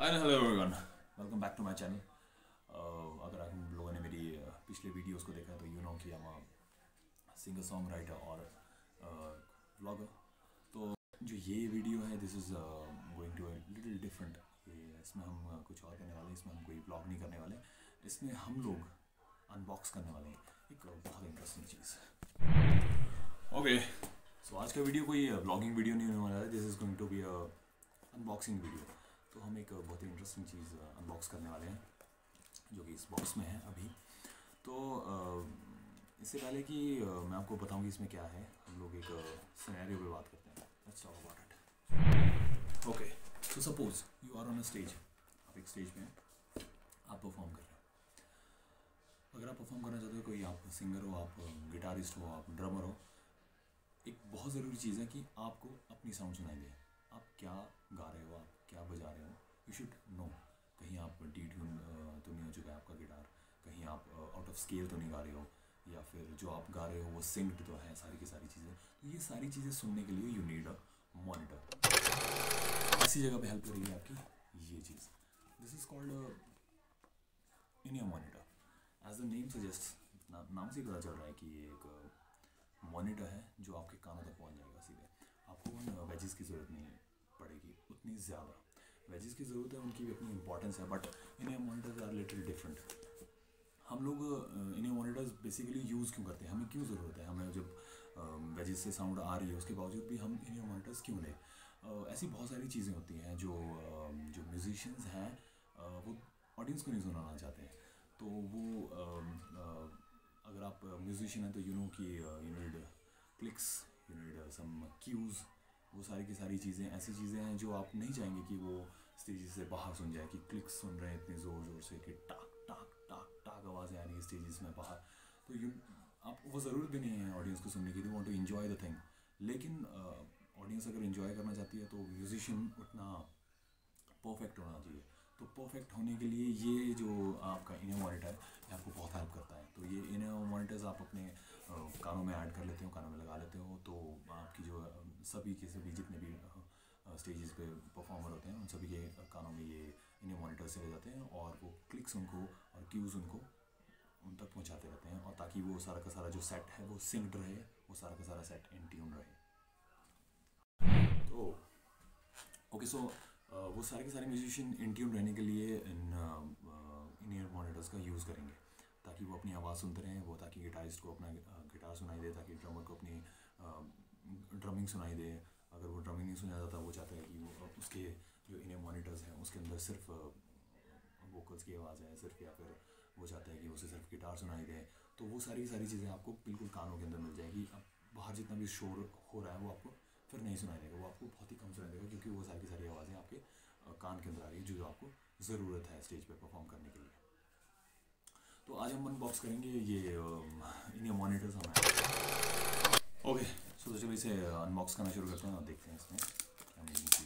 And hello everyone, welcome back to my channel. अगर आप लोगों ने मेरी पिछले वीडियोस को देखा है तो यू नो कि हम सिंगर सॉन्ग राइटर और ब्लॉगर। तो जो ये वीडियो है this is going to a little different. इसमें हम कुछ और करने वाले, इसमें हम कोई ब्लॉग नहीं करने वाले, इसमें हम लोग अनबॉक्स करने वाले हैं एक बहुत इंटरेस्टिंग चीज़। ओके सो आज का वीडियो कोई ब्लॉगिंग वीडियो नहीं होने वाला है, this is going to be a unboxing video. तो हम एक बहुत ही इंटरेस्टिंग चीज़ अनबॉक्स करने वाले हैं जो कि इस बॉक्स में है अभी। तो इससे पहले कि मैं आपको बताऊं कि इसमें क्या है, हम लोग एक सिनेरियो पे बात करते हैं। Let's talk about it. Okay so suppose you are on a stage, आप एक स्टेज में आप परफॉर्म कर रहे हो। अगर आप परफॉर्म करना चाहते हो, कोई आप सिंगर हो, आप गिटारिस्ट हो, आप ड्रमर हो, एक बहुत ज़रूरी चीज़ है कि आपको अपनी साउंड सुनाई दे। आप क्या गा रहे हो, आप क्या बजा रहे हो, यू शुड नो। कहीं आप डी ट्यून तो नहीं हो चुका है आपका गिटार, कहीं आप आउट ऑफ स्केल तो नहीं गा रहे हो, या फिर जो आप गा रहे हो वो सिंक्ड तो है, सारी की सारी चीज़ें। तो ये सारी चीज़ें सुनने के लिए यू नीड अ मॉनिटर। इसी जगह पे हेल्प करेगी आपकी ये चीज़। This is called in monitor. As the name suggest, नाम से पता चल रहा है कि ये एक मॉनिटर है जो आपके कानों तक पहुँच जाएगा सीधे। आपको उन वेजेस की ज़रूरत नहीं पड़ेगी उतनी ज़्यादा। वेजेस की ज़रूरत है, उनकी भी अपनी इंपॉर्टेंस है, बट इन्हें मॉनिटर्स आर लिटिल डिफरेंट। हम लोग इन्हें मॉनिटर्स बेसिकली यूज़ क्यों करते हैं, हमें क्यों ज़रूरत है, हमें जब वेजेस से साउंड आ रही है उसके बावजूद भी हम इन्हें मॉनिटर्स क्यों लें। ऐसी बहुत सारी चीज़ें होती हैं जो म्यूजिशियंस हैं वो ऑडियंस को नहीं सुनाना चाहते हैं। तो वो अगर आप म्यूजिशियन हैं तो यू नो कि you need clicks, you need some cues, वो सारी की सारी चीज़ें ऐसी चीज़ें हैं जो आप नहीं चाहेंगे कि वो स्टेज से बाहर सुन जाए, कि क्लिक्स सुन रहे हैं इतने ज़ोर ज़ोर से कि टाक टाक टाक टाक आवाज़ें आ रही हैं स्टेजेस में बाहर। तो यू आपको वो ज़रूरत भी नहीं है ऑडियंस को सुनने की। You want to enjoy the thing. लेकिन ऑडियंस अगर इन्जॉय करना चाहती है तो म्यूजिशियन उतना परफेक्ट होना चाहिए। तो परफेक्ट होने के लिए ये जो आपका इनर मॉनिटर है आपको बहुत हेल्प करता है। तो ये इनर मॉनिटर्स आप अपने कानों में ऐड कर लेते हो, कानों में लगा लेते हो, तो आपकी जो सभी के सभी जितने भी स्टेजेस पे परफॉर्मर होते हैं उन सभी के कानों में ये इनर मॉनिटर्स चले जाते हैं और वो क्लिक्स उनको और क्यूज़ उनको उन तक पहुँचाते रहते हैं, और ताकि वो सारा का सारा जो सेट है वो सिंक्ड रहे, वो सारा का सारा सेट इन ट्यून रहे। तो ओके सो वो सारे के सारे म्यूजिशियन इन ट्यून रहने के लिए इन ईयर मॉनिटर्स का यूज़ करेंगे, ताकि वो अपनी आवाज़ सुनते रहें, वो ताकि गिटारिस्ट को अपना गिटार सुनाई दे, ताकि ड्रमर को अपनी ड्रमिंग सुनाई दे। अगर वो ड्रमिंग नहीं सुना जाता, वो चाहता है कि वो उसके जो इन ईयर मॉनिटर्स हैं उसके अंदर सिर्फ वोकल्स की आवाज़ है सिर्फ, या फिर वो चाहता है कि उसे सिर्फ गिटार सुनाई दे। तो वो सारी सारी चीज़ें आपको बिल्कुल कानों के अंदर मिल जाएगी। अब बाहर जितना भी शोर हो रहा है वो आपको फिर नहीं सुनाई देगा, वो आपको बहुत ही कम सुनाई देगा, क्योंकि वो सारी की सारी आवाज़ें आपके कान के अंदर आ रही है जो आपको ज़रूरत है स्टेज पे परफॉर्म करने के लिए। तो आज हम अनबॉक्स करेंगे ये इन मॉनिटर्स हमारे। ओके सो चलिए इसे अनबॉक्स करना शुरू करते हैं और देखते हैं इसमें क्या नई चीज़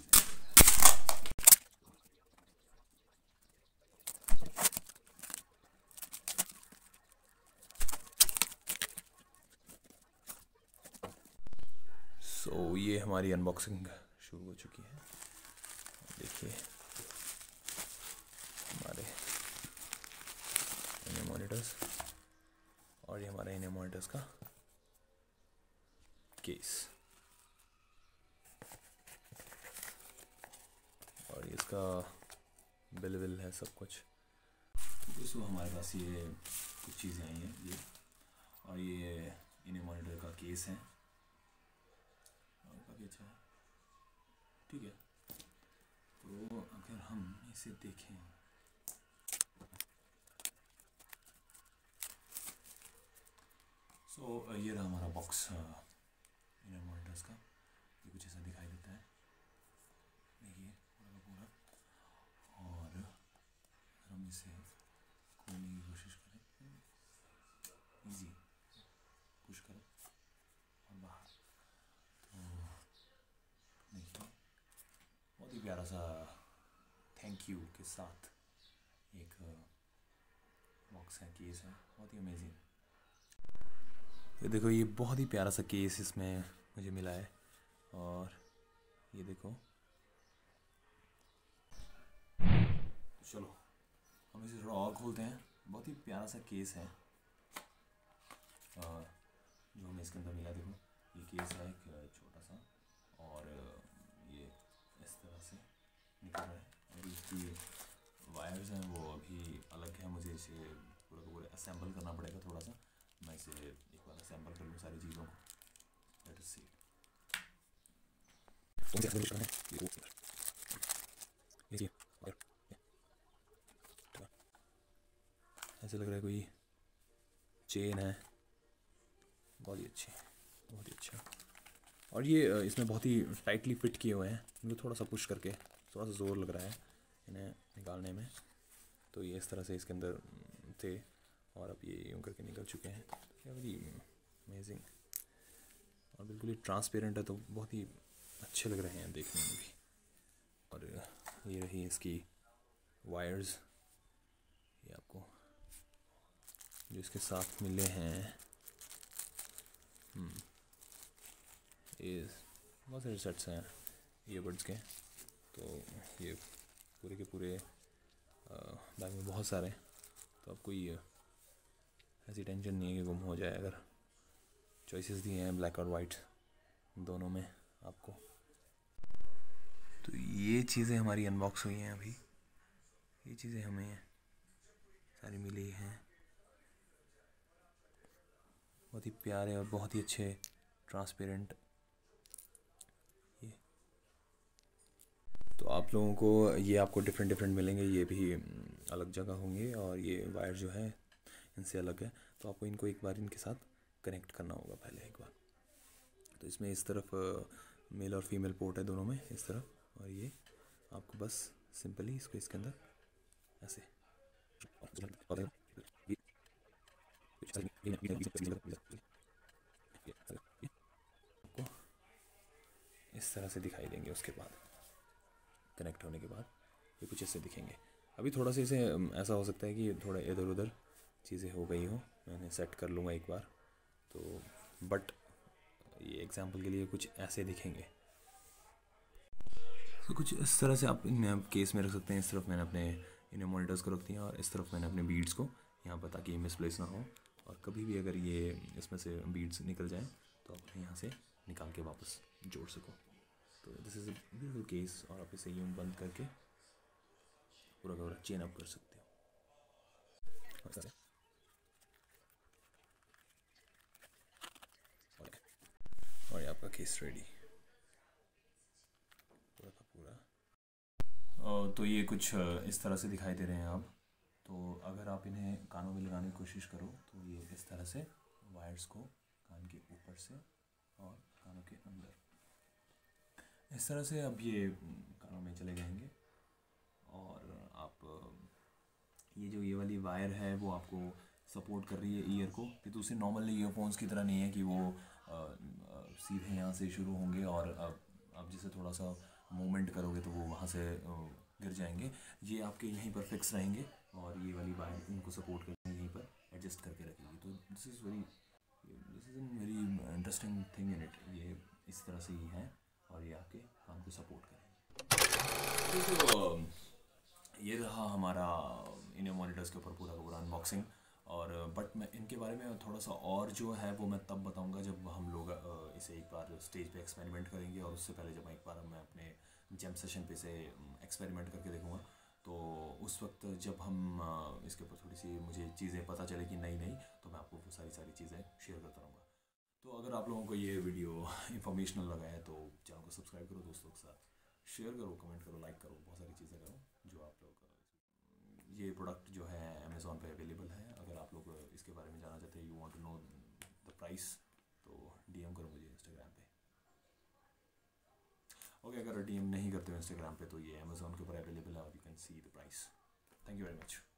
है। सो ये हमारी अनबॉक्सिंग शुरू हो चुकी है। देखिए हमारे इन मॉनिटर्स, और ये हमारे इन मॉनिटर्स का केस, और ये इसका बिल विल है सब कुछ। दोस्तों हमारे पास ये कुछ चीज़ें आई हैं, ये और ये इन मॉनिटर का केस है, काफ़ी अच्छा है, ठीक है। तो अगर हम इसे देखें, सो ये रहा हमारा बॉक्स इन मॉनिटर्स का। ये कुछ ऐसा दिखाई देता है, देखिए पूरा पूरा। और अगर हम इसे खोलने की कोशिश करें, इजी पुश करें और बाहर, बहुत ही प्यारा सा थैंक यू के साथ एक बॉक्स है, केस है, बहुत ही अमेजिंग। ये देखो, ये बहुत ही प्यारा सा केस इसमें मुझे मिला है, और ये देखो चलो हम इसे थोड़ा और खोलते हैं। बहुत ही प्यारा सा केस है जो हमें इसके अंदर मिला। देखो ये केस है एक छोटा सा, और ये इस तरह से निकल रहा है, और इसकी वायर्स हैं वो अभी अलग है। मुझे इसे पूरा का पूरा असेंबल करना पड़ेगा थोड़ा सा। मैं इसे एक बार असेंबल कर लूँ सारी चीज़ों को। Let's see. ऐसा लग रहा है कोई चेन है, बहुत ही अच्छी, बहुत ही अच्छा। और ये इसमें बहुत ही टाइटली फिट किए हुए हैं। इनको थोड़ा सा पुश करके, थोड़ा सा ज़ोर लग रहा है इन्हें निकालने में। तो ये इस तरह से इसके अंदर थे, और अब ये यूँ करके निकल चुके हैं। वेरी अमेजिंग, और बिल्कुल ही ट्रांसपेरेंट है, तो बहुत ही अच्छे लग रहे हैं देखने में भी। और ये रही इसकी वायर्स, ये आपको जो इसके साथ मिले हैं। ये बहुत सारे सेट्स हैं ईयरबड्स के, तो ये पूरे के पूरे बैग में बहुत सारे हैं। तो आपको ये ऐसी टेंशन नहीं है कि गुम हो जाए। अगर चॉइसेस दिए हैं ब्लैक और वाइट दोनों में आपको। तो ये चीज़ें हमारी अनबॉक्स हुई हैं अभी। ये चीज़ें हमें सारी मिली हैं। बहुत ही प्यारे और बहुत ही अच्छे ट्रांसपेरेंट। ये तो आप लोगों को ये आपको डिफरेंट डिफरेंट मिलेंगे। ये भी अलग जगह होंगे, और ये वायर जो है इनसे अलग है। तो आपको इनको एक बार इनके साथ कनेक्ट करना होगा पहले एक बार। तो इसमें इस तरफ मेल और फीमेल पोर्ट है दोनों में इस तरफ, और ये आपको बस सिंपली इसको इसके अंदर ऐसे। आपको इस तरह से दिखाई देंगे। उसके बाद कनेक्ट होने के बाद ये कुछ ऐसे दिखेंगे। अभी थोड़ा सा इसे ऐसा हो सकता है कि थोड़ा इधर उधर चीज़ें हो गई हो। मैंने सेट कर लूँगा एक बार तो, बट ये एग्जाम्पल के लिए कुछ ऐसे दिखेंगे। तो कुछ इस तरह से आप इनमें आप केस में रख सकते हैं। इस तरफ मैंने अपने इन्हें मॉनिटर्स को रख दिया, और इस तरफ मैंने अपने बीड्स को यहाँ पर, ताकि मिसप्लेस ना हो। और कभी भी अगर ये इसमें से बीड्स निकल जाएँ तो आप उन्हें यहाँ से निकाल के वापस जोड़ सको। तो this is a beautiful case, और आप इसे यूँ बंद करके पूरा पूरा चेन अप कर सकते हो। और ये आपका केस रेडी पूरा का पूरा। तो ये कुछ इस तरह से दिखाई दे रहे हैं आप। तो अगर आप इन्हें कानों में लगाने की कोशिश करो तो ये इस तरह से वायर्स को कान के ऊपर से और कानों के अंदर इस तरह से अब ये कानों में चले जाएंगे। और आप ये वाली वायर है वो आपको सपोर्ट कर रही है ईयर को। ये दूसरे नॉर्मल ईयरफोन्स की तरह नहीं है कि वो सीधे यहाँ से शुरू होंगे और आप जैसे थोड़ा सा मूवमेंट करोगे तो वो वहाँ से गिर जाएंगे। ये आपके यहीं पर फिक्स रहेंगे, और ये वाली वायर इनको सपोर्ट करके यहीं पर एडजस्ट करके रखेगी। तो this is very interesting thing in it. ये इस तरह से ही है, और ये आपके काम को सपोर्ट करेंगे। तो ये रहा हमारा इन मॉनिटर्स के ऊपर पूरा पूरा अनबॉक्सिंग। और बट मैं इनके बारे में थोड़ा सा और जो है वो मैं तब बताऊंगा जब हम लोग इसे एक बार स्टेज पे एक्सपेरिमेंट करेंगे। और उससे पहले जब मैं अपने जैम सेशन पे इसे एक्सपेरिमेंट करके देखूंगा, तो उस वक्त जब हम इसके ऊपर थोड़ी सी मुझे चीज़ें पता चले कि नई तो मैं आपको सारी चीज़ें शेयर करता रहूँगा। तो अगर आप लोगों को ये वीडियो इंफॉर्मेशनल लगा है तो चैनल को सब्सक्राइब करो, दोस्तों के साथ शेयर करो, कमेंट करो, लाइक करो, बहुत सारी चीज़ें करो। जो आप लोग ये प्रोडक्ट जो है अमेज़ॉन पे अवेलेबल है। अगर आप लोग इसके बारे में जानना चाहते हैं, you want to know the price, तो डीएम करो मुझे इंस्टाग्राम पे। ओके, अगर डीएम नहीं करते हो इंस्टाग्राम पे तो ये अमेज़ॉन के ऊपर अवेलेबल है, और you can see the price. Thank you very much.